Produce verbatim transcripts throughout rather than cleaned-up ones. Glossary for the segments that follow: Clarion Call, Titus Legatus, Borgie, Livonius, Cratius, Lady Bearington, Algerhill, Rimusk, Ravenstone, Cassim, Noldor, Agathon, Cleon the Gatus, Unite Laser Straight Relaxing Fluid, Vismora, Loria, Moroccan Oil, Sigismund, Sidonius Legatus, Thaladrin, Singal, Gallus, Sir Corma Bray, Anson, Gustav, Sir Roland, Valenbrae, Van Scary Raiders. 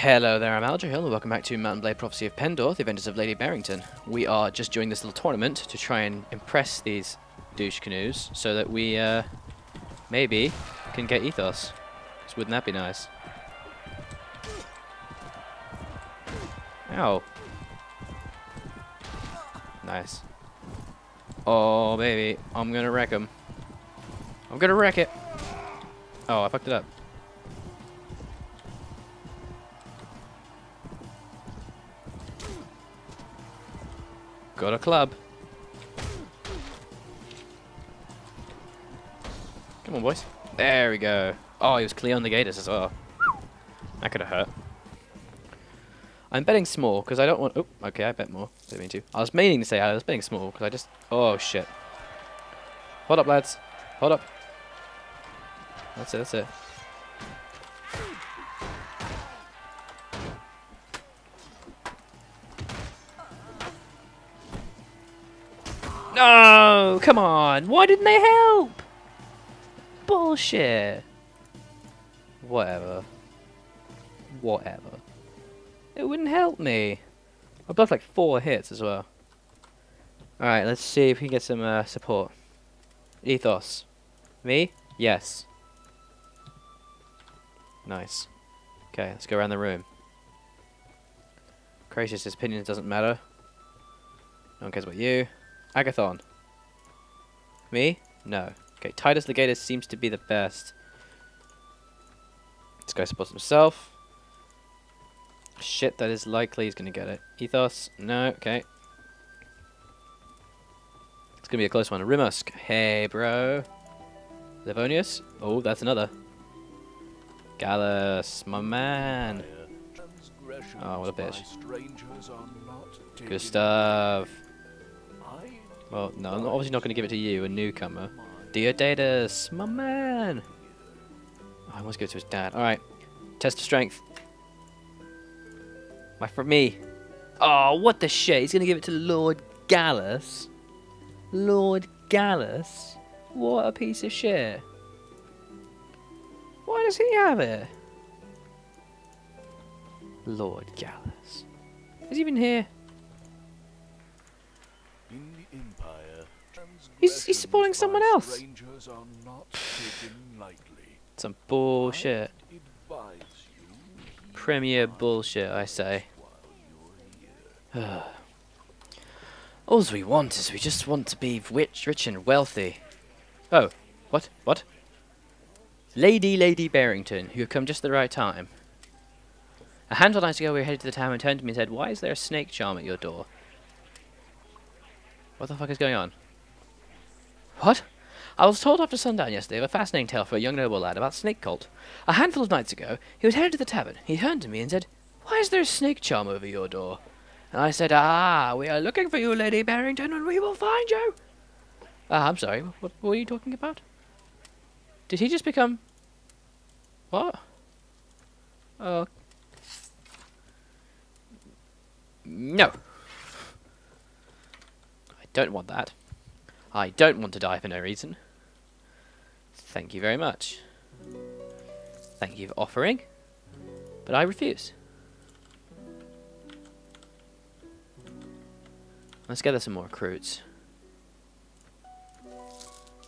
Hello there, I'm Algerhill and welcome back to Mountain Blade Prophecy of Pendor, the Adventures of Lady Bearington. We are just doing this little tournament to try and impress these douche canoes so that we uh, maybe can get Ethos. Because wouldn't that be nice? Ow. Nice. Oh baby, I'm gonna wreck him. I'm gonna wreck it. Oh, I fucked it up. Got a club. Come on, boys. There we go. Oh, he was Cleon the Gatus as well. That could have hurt. I'm betting small because I don't want... Oh, okay, I bet more. Didn't mean to. I was meaning to say I was betting small because I just... Oh, shit. Hold up, lads. Hold up. That's it, that's it. No! Come on! Why didn't they help? Bullshit. Whatever. Whatever. It wouldn't help me. I blocked like four hits as well. Alright, let's see if we can get some uh, support. Ethos. Me? Yes. Nice. Okay, let's go around the room. Cratius' opinions doesn't matter. No one cares about you. Agathon. Me? No. Okay, Titus Legatus seems to be the best. This guy supports himself. Shit, that is likely he's going to get it. Ethos? No. Okay. It's going to be a close one. Rimusk. Hey, bro. Livonius? Oh, that's another. Gallus, my man. Oh, what a bitch. Gustav. Well, no, I'm obviously not going to give it to you, a newcomer. Diodatus, my man! Oh, I must go to his dad. Alright, test of strength. My for me. Oh, what the shit? He's going to give it to Lord Gallus. Lord Gallus? What a piece of shit. Why does he have it? Lord Gallus. Is he even here? He's, he's supporting someone else. Some bullshit. Premier bullshit, I say. All we want is we just want to be rich, rich and wealthy. Oh, what? What? Lady, Lady Bearington, you have come just at the right time. A handful of nights ago we were headed to the town and turned to me and said, "Why is there a snake charm at your door?" What the fuck is going on? What? I was told after sundown yesterday of a fascinating tale for a young noble lad about snake cult. A handful of nights ago, he was headed to the tavern. He turned to me and said, "Why is there a snake charm over your door?" And I said, "Ah, we are looking for you, Lady Bearington, and we will find you." Ah, uh, I'm sorry. What were you talking about? Did he just become... What? Oh. Uh... No. I don't want that. I don't want to die for no reason. Thank you very much. Thank you for offering, but I refuse. Let's gather some more recruits.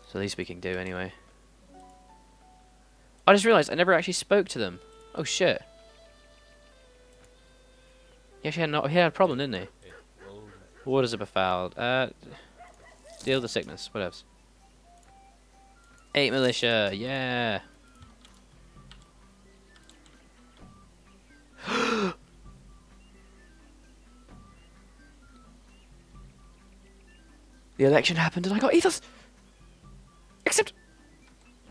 So at least we can do anyway. I just realised I never actually spoke to them. Oh shit. Yeah, he had, not, he had a problem, didn't he? Waters are befouled. Uh... Deal the sickness, whatevs. Eight militia, yeah. The election happened and I got Ethos! Except...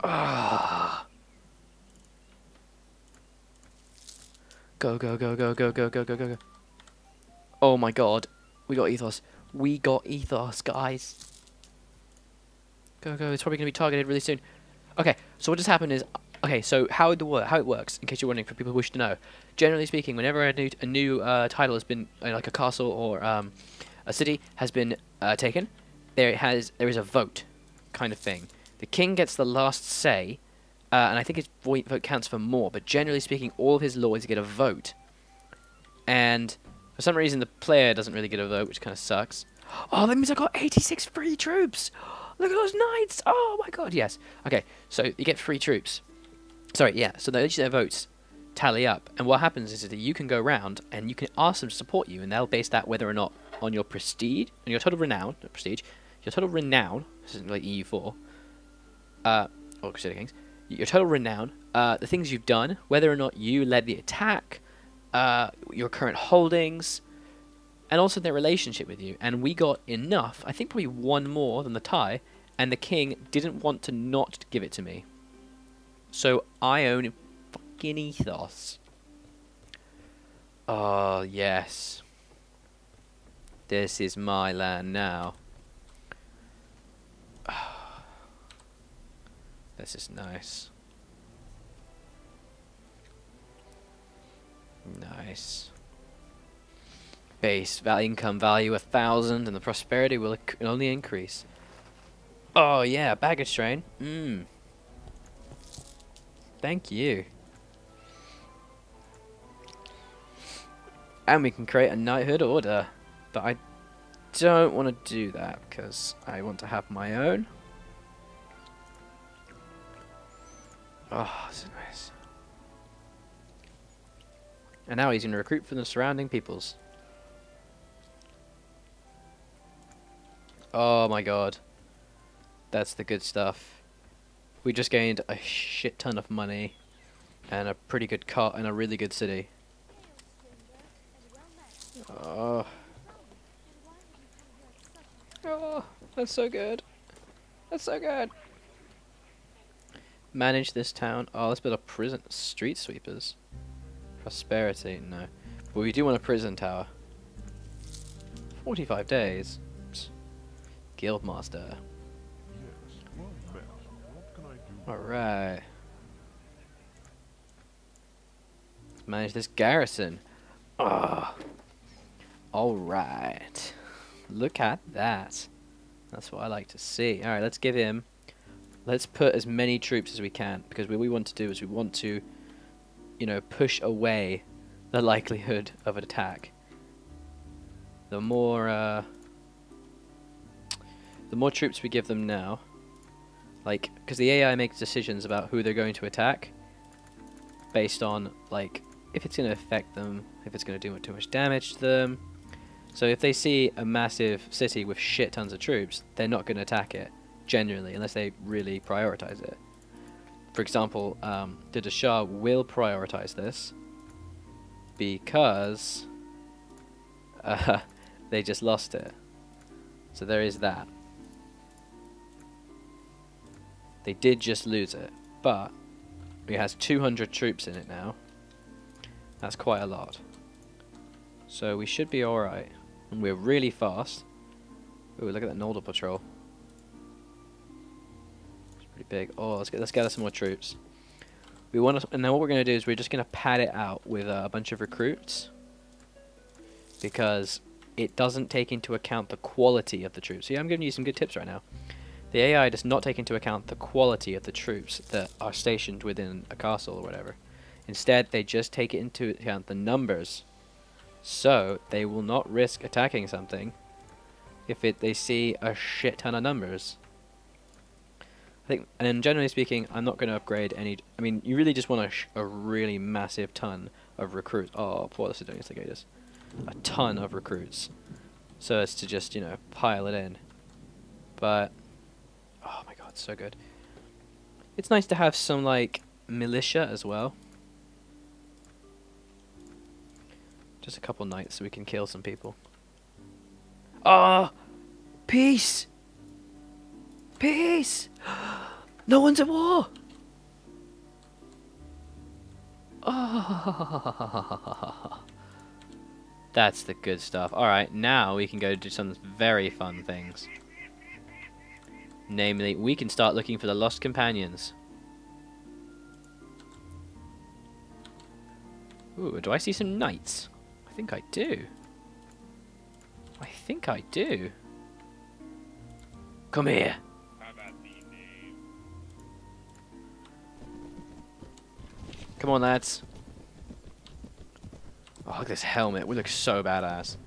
Ah. Go, go, go, go, go, go, go, go, go, go. Oh my god. We got Ethos. We got Ethos, guys. Go, go, it's probably going to be targeted really soon. Okay, so what just happened is... Okay, so how it, how it works, in case you're wondering, for people who wish to know. Generally speaking, whenever a new, a new uh, title has been... Uh, like a castle or um, a city has been uh, taken, there, it has, there is a vote kind of thing. The king gets the last say, uh, and I think his vote counts for more, but generally speaking, all of his lords get a vote And for some reason, the player doesn't really get a vote, which kind of sucks. Oh, that means I got eighty-six free troops. Look at those knights. Oh, my God, yes. Okay, so you get free troops. Sorry, yeah, so each of their votes tally up. And what happens is that you can go round and you can ask them to support you, and they'll base that whether or not on your prestige, on your total renown, not prestige, your total renown, this isn't like E U four, uh, or Crusader Kings, your total renown, uh, the things you've done, whether or not you led the attack, uh, your current holdings, and also their relationship with you. And we got enough, I think probably one more than the tie, and the king didn't want to not give it to me. So I own fucking Ethos. Oh, yes. This is my land now. Oh, this is nice. Nice. Base value, income value a thousand, and the prosperity will only increase. Oh yeah, baggage train. Mmm. Thank you. And we can create a knighthood order. But I don't want to do that because I want to have my own. Oh, this is nice. And now he's going to recruit from the surrounding peoples. Oh my God. That's the good stuff. We just gained a shit ton of money and a pretty good cart and a really good city. Oh. Oh, that's so good. That's so good. Manage this town. Oh, let's build a prison. Street sweepers. Prosperity, no. But we do want a prison tower. forty-five days. Guildmaster. Alright. Let's manage this garrison. Oh. Alright. Look at that. That's what I like to see. Alright, let's give him... Let's put as many troops as we can, because what we want to do is we want to, you know, push away the likelihood of an attack. The more, uh... the more troops we give them now, like, because the A I makes decisions about who they're going to attack based on, like, if it's going to affect them, if it's going to do too much damage to them. So if they see a massive city with shit tons of troops, they're not going to attack it, generally, unless they really prioritize it. For example, um, the Dashah will prioritize this because uh, they just lost it. So there is that. They did just lose it, but it has two hundred troops in it now. That's quite a lot. So we should be alright. And we're really fast. Ooh, look at that Noldor patrol. It's pretty big. Oh, let's, get, let's gather some more troops. We want to, and then what we're going to do is we're just going to pad it out with uh, a bunch of recruits. Because it doesn't take into account the quality of the troops. See, I'm giving you some good tips right now. The A I does not take into account the quality of the troops that are stationed within a castle or whatever. Instead, they just take into account the numbers. So, they will not risk attacking something if it, they see a shit ton of numbers. I think, and generally speaking, I'm not going to upgrade any... I mean, you really just want a, sh a really massive ton of recruits. Oh, poor Sidonius Legatus. A ton of recruits. So as to just, you know, pile it in. But... oh my God, so good. It's nice to have some, like, militia as well. Just a couple knights so we can kill some people. Ah! Oh, peace! Peace! No one's at war! Oh. That's the good stuff. Alright, now we can go do some very fun things. Namely, we can start looking for the lost companions. Ooh, do I see some knights? I think I do. I think I do. Come here. Come on, lads. Oh, look at this helmet. We look so badass.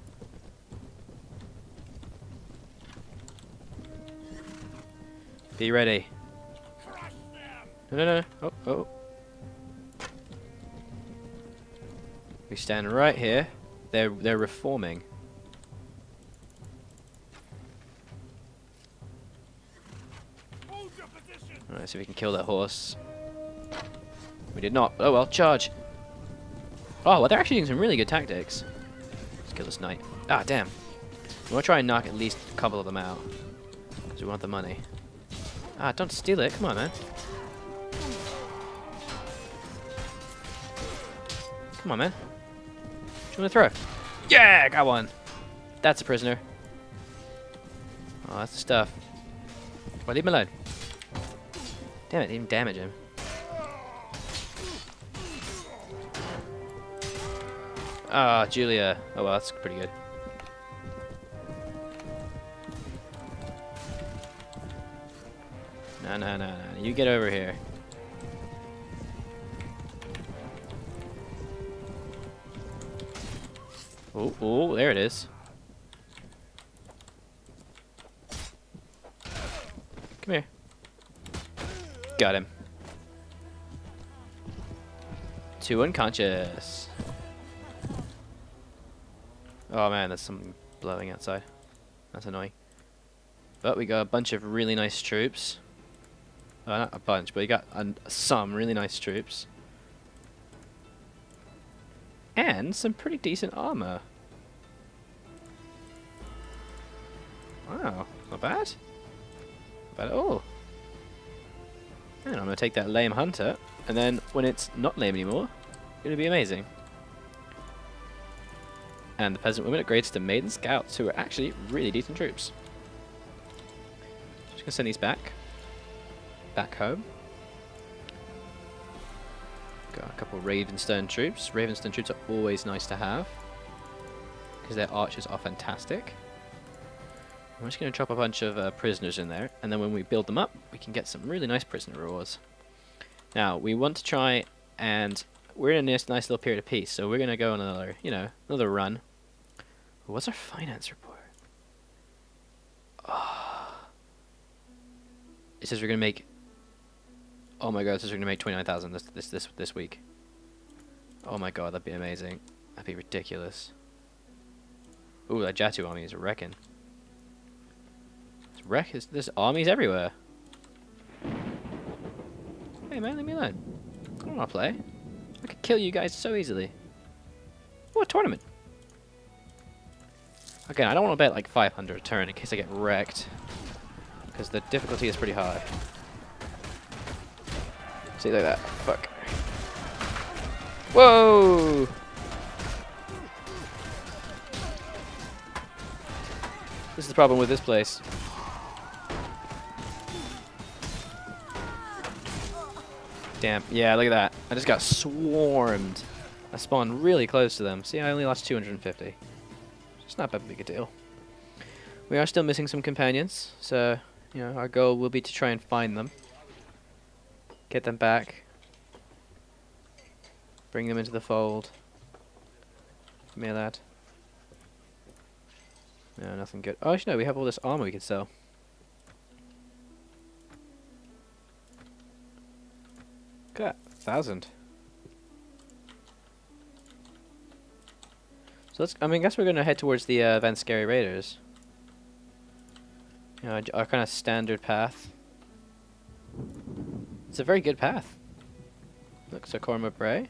Be ready. No, no, no. Oh, oh. We stand right here. They're they're reforming. Alright, so we can kill that horse. We did not. Oh well, charge! Oh, well, they're actually doing some really good tactics. Let's kill this knight. Ah, damn. We want to try and knock at least a couple of them out. Because we want the money. Ah, don't steal it. Come on, man. Come on, man. What do you want to throw? Yeah, got one. That's a prisoner. Oh, that's the stuff. Well, leave him alone. Damn it, didn't even damage him. Ah, oh, Julia. Oh, well, that's pretty good. No, no, no, no. You get over here. Oh, oh, there it is. Come here. Got him. Two unconscious. Oh man, there's something blowing outside. That's annoying. But we got a bunch of really nice troops. Oh, not a bunch, but we got an, some really nice troops. And some pretty decent armor. Wow, not bad. Not bad at all. And I'm going to take that lame hunter, and then when it's not lame anymore, it's going to be amazing. And the peasant woman upgrades to maiden scouts, who are actually really decent troops. Just going to send these back. Back home. Got a couple of Ravenstone troops. Ravenstone troops are always nice to have, because their archers are fantastic. I'm just going to drop a bunch of uh, prisoners in there, and then when we build them up, we can get some really nice prisoner rewards. Now, we want to try, and we're in a nice little period of peace, so we're going to go on another, you know, another run. What's our finance report? Oh. It says we're going to make... Oh my god, it says we're going to make twenty-nine thousand this, this, this, this week. Oh my god, that'd be amazing. That'd be ridiculous. Ooh, that Jatu army is wrecking. Wreck is there's armies everywhere. Hey man, leave me alone. I don't wanna play. I could kill you guys so easily. What a tournament. Again, I don't wanna bet like five hundred a turn in case I get wrecked. Because the difficulty is pretty high. See like that. Fuck. Whoa! This is the problem with this place. Damn. Yeah, look at that. I just got swarmed. I spawned really close to them. See, I only lost two hundred fifty. It's not that big a deal. We are still missing some companions, so you know our goal will be to try and find them, get them back, bring them into the fold. Give me that. No, nothing good. Oh, actually, no, we have all this armor we could sell. Got a thousand. So let's. I mean, I guess we're gonna head towards the uh, Van Scary Raiders. You know, our, our kind of standard path. It's a very good path. Look, Sir Corma Bray,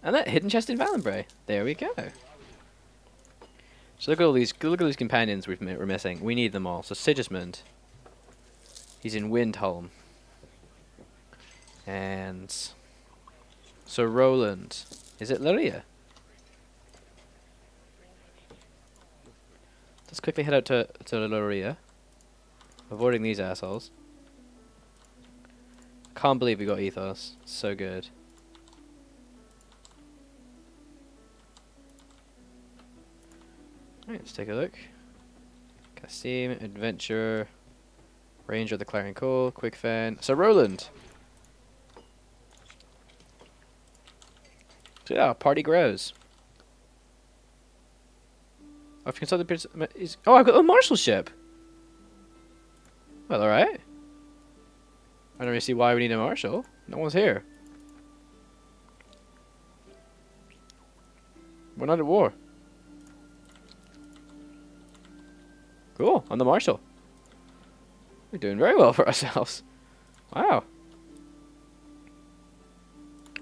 and that hidden chest in Valenbrae. There we go. So look at all these. Look at all these companions we've we're missing. We need them all. So Sigismund. He's in Windholm. And Sir Roland, is it Loria? Let's quickly head out to to Loria, avoiding these assholes. Can't believe we got Ethos. It's so good. All right, let's take a look. Cassim, adventurer, ranger of the Clarion Call, quick fan. Sir Roland. So yeah, party grows. I've consulted the is oh, I've got a marshalship. Well, all right. I don't really see why we need a marshal. No one's here. We're not at war. Cool. I'm the marshal. We're doing very well for ourselves. Wow. I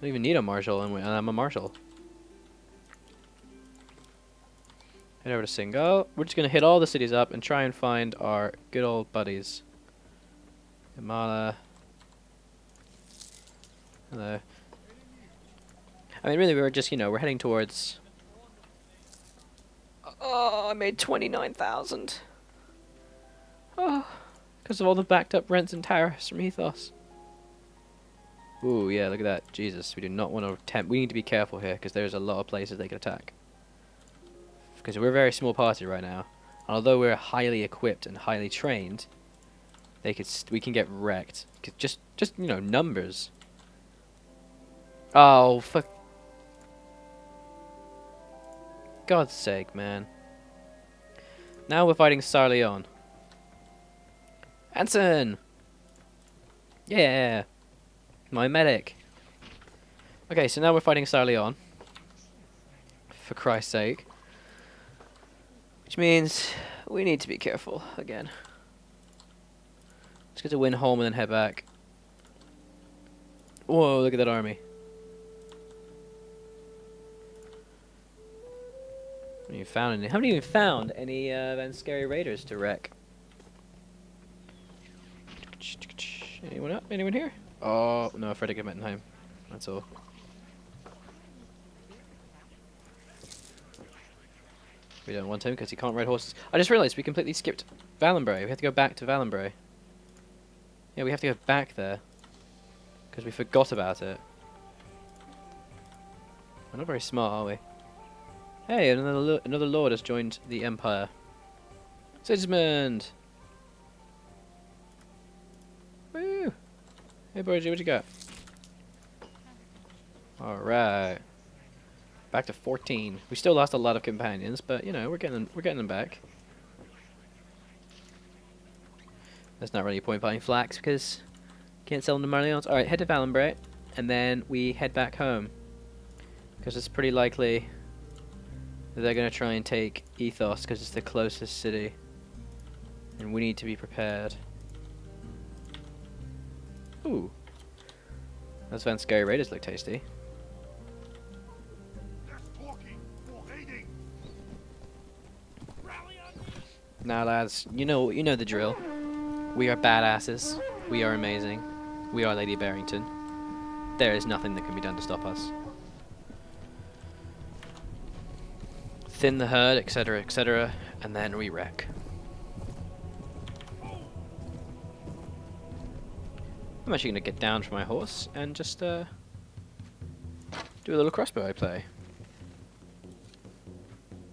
don't even need a marshal, and, we, and I'm a marshal. Head over to Singal. We're just going to hit all the cities up and try and find our good old buddies. Imala. Hello. I mean, really, we were just, you know, we're heading towards... Oh, I made twenty-nine thousand. Oh, because of all the backed up rents and tariffs from Ethos. Ooh, yeah, look at that. Jesus, we do not want to attempt... We need to be careful here, because there's a lot of places they could attack. Because we're a very small party right now. And although we're highly equipped and highly trained, they could st we can get wrecked. Cause just, just you know, numbers. Oh, fuck. God's sake, man. Now we're fighting Sarleon. Anson! Yeah! My medic. Okay, so now we're fighting Sarleon. For Christ's sake. Which means we need to be careful again. Let's get to Windholm and then head back. Whoa, look at that army. Haven't even found any, haven't even found any uh, Van Scary Raiders to wreck. Anyone up? Anyone here? Oh, no, I'm afraid I get met in time. That's all. We don't want him because he can't ride horses. I just realised we completely skipped Valenbrae. We have to go back to Valenbrae. Yeah, we have to go back there. Because we forgot about it. We're not very smart, are we? Hey, another lo another lord has joined the Empire. Sigismund! Woo! Hey, Borgie, what you got? Alright. Back to fourteen. We still lost a lot of companions, but you know we're getting them, we're getting them back. That's not really a point buying flax because can't sell them to Marleons. All right, head to Valenbrae, and then we head back home because it's pretty likely that they're going to try and take Ethos because it's the closest city, and we need to be prepared. Ooh, those Van Scary Raiders look tasty. Now, lads, you know you know the drill. We are badasses. We are amazing. We are Lady Bearington. There is nothing that can be done to stop us. Thin the herd, et cetera, et cetera, and then we wreck. I'm actually going to get down from my horse and just uh, do a little crossbow I play.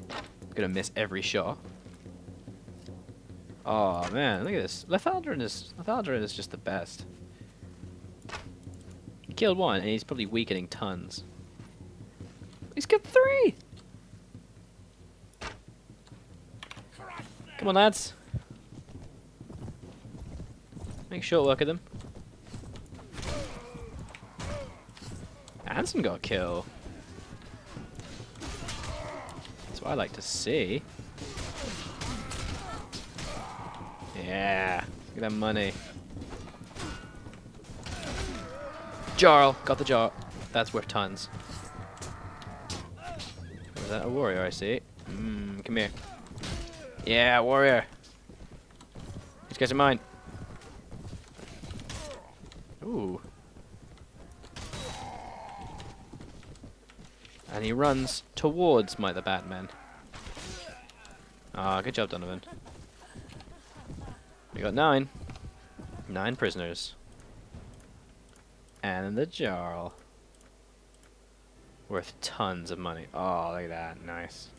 I'm going to miss every shot. Oh man, look at this. Lethaldrin is Lethaldrin is just the best. He killed one, and he's probably weakening tons. He's got three! Come on, lads. Make short work of them. Anson got a kill. That's what I like to see. Yeah, look at that money. Jarl, got the jar. That's worth tons. Was that a warrior I see? Mmm, come here. Yeah, warrior. These guys are mine. Ooh. And he runs towards my the Batman. Ah, good job, Donovan. We got nine. Nine prisoners. And the Jarl. Worth tons of money. Oh, look at that. Nice.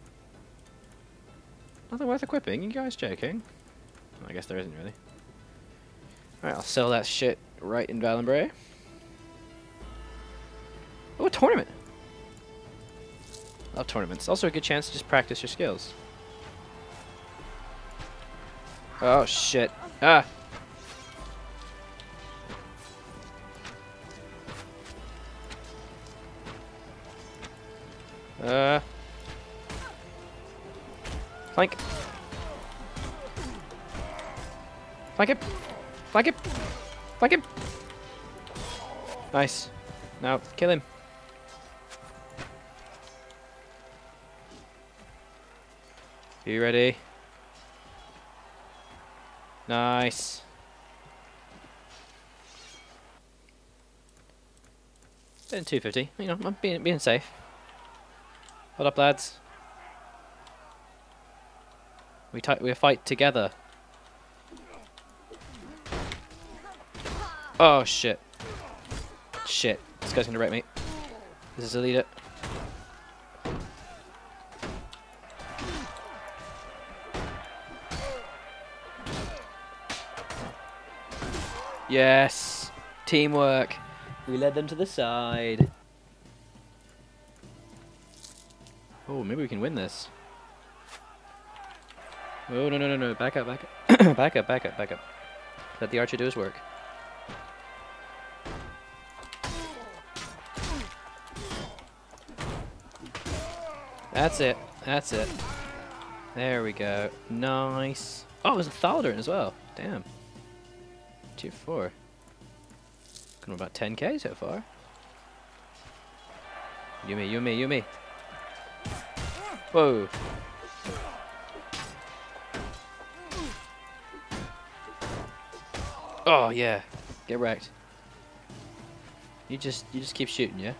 Nothing worth equipping? You guys joking? Well, I guess there isn't really. Alright, I'll sell that shit right in Valenbrae. Oh, a tournament. Love tournaments. Also a good chance to just practice your skills. Oh, shit. Ah! Uh. Flank. Flank it. Flank it. Flank him. Nice. Now, kill him. You ready? Nice. Then two fifty. You know, I'm being, being safe. Hold up, lads. We t we fight together. Oh shit! Shit! This guy's gonna wreck me. This is a leader. Yes! Teamwork! We led them to the side. Oh, maybe we can win this. Oh, no, no, no, no. Back up, back up. Back up, back up, back up. Let the archer do his work. That's it. That's it. There we go. Nice. Oh, there's a Thaladrin as well. Damn. tier four. Going about ten K so far. You, me, you, me, you, me. Whoa. Oh yeah. Get wrecked. You just you just keep shooting, yeah?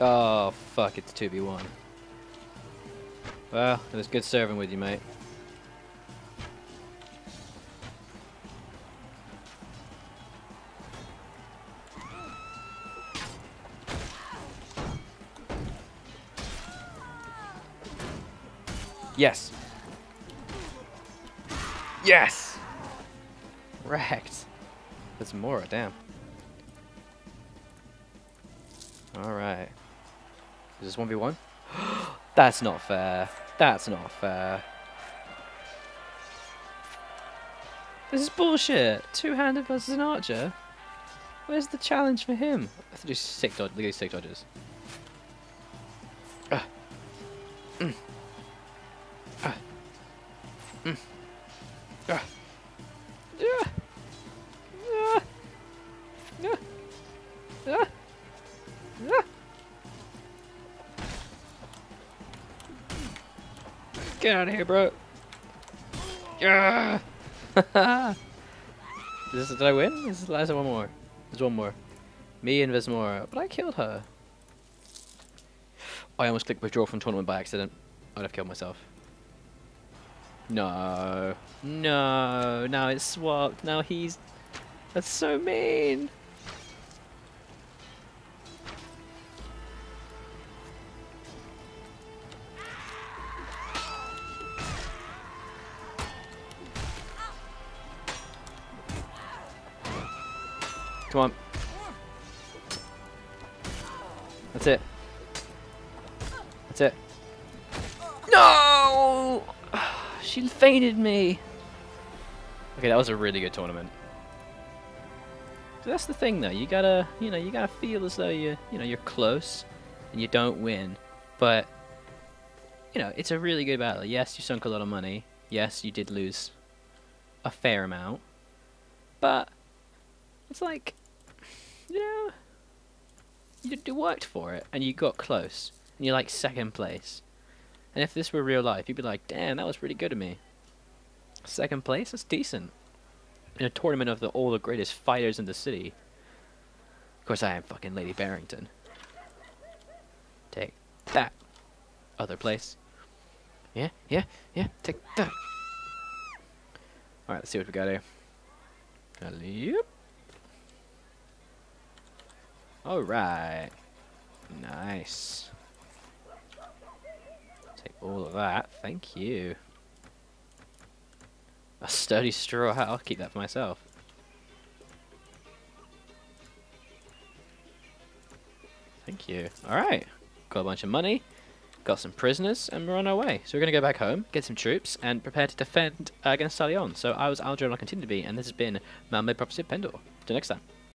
Oh fuck, it's two v one. Well, it was good serving with you, mate. Yes. Yes. Wrecked. That's Mora, damn. All right. Is this one v one? That's not fair. That's not fair. This is bullshit. Two-handed versus an archer. Where's the challenge for him? I have to do sick dodge. Look at these sick dodges. Ah. Mm. Mm. Ah. Ah. Ah. Ah. Ah. Ah. Get out of here, bro. Ah. This, did I win? This is the last one more. There's one more. Me and Vismora. But I killed her. I almost clicked withdraw from tournament by accident. I'd have killed myself. No, no, now it's swapped, now he's... That's so mean! Come on. That's it. That's it. No! She fainted me. Okay, that was a really good tournament. So that's the thing, though. You gotta, you know, you gotta feel as though you, you know, you're close, and you don't win. But you know, it's a really good battle. Yes, you sunk a lot of money. Yes, you did lose a fair amount. But it's like, you know, you, you worked for it, and you got close, and you're like second place. And if this were real life, you'd be like, damn, that was pretty good of me. Second place? That's decent. In a tournament of the, all the greatest fighters in the city. Of course, I am fucking Lady Bearington. Take that. Other place. Yeah, yeah, yeah, take that. Alright, let's see what we got here. Yep. Alright. Nice. All of that, thank you. A sturdy straw hat, I'll keep that for myself. Thank you. Alright, got a bunch of money, got some prisoners, and we're on our way. So we're going to go back home, get some troops, and prepare to defend uh, against Sarleon. So I was Aldrin, and I'll continue to be, and this has been Mountain Blade Prophecy of Pendor. Till next time.